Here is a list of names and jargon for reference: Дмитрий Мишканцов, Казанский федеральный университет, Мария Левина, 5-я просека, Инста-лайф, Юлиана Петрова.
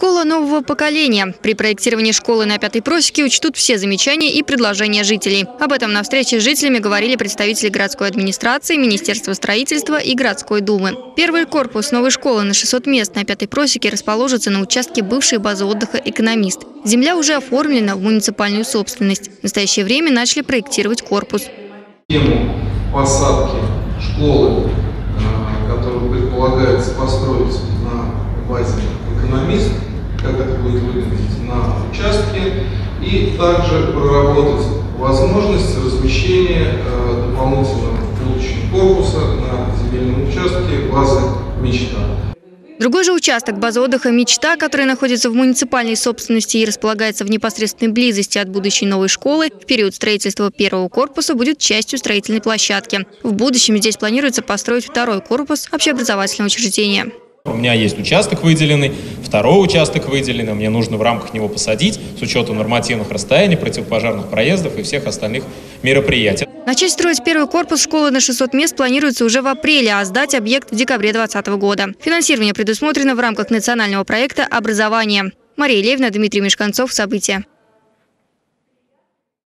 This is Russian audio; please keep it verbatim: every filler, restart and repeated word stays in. Школа нового поколения. При проектировании школы на Пятой просеке учтут все замечания и предложения жителей. Об этом на встрече с жителями говорили представители городской администрации, Министерства строительства и городской думы. Первый корпус новой школы на шестьсот мест на Пятой просеке расположится на участке бывшей базы отдыха «Экономист». Земля уже оформлена в муниципальную собственность. В настоящее время начали проектировать корпус. Тему посадки школы, которую предполагается построить на базе «Экономист», как это будет выглядеть на участке, и также проработать возможность размещения дополнительного будущего корпуса на земельном участке базы «Мечта». Другой же участок базы отдыха «Мечта», который находится в муниципальной собственности и располагается в непосредственной близости от будущей новой школы, в период строительства первого корпуса будет частью строительной площадки. В будущем здесь планируется построить второй корпус общеобразовательного учреждения. У меня есть участок выделенный, второй участок выделенный, мне нужно в рамках него посадить с учетом нормативных расстояний, противопожарных проездов и всех остальных мероприятий. Начать строить первый корпус школы на шестьсот мест планируется уже в апреле, а сдать объект в декабре две тысячи двадцатого года. Финансирование предусмотрено в рамках национального проекта «Образование». Мария Левина, Дмитрий Мишканцов. События.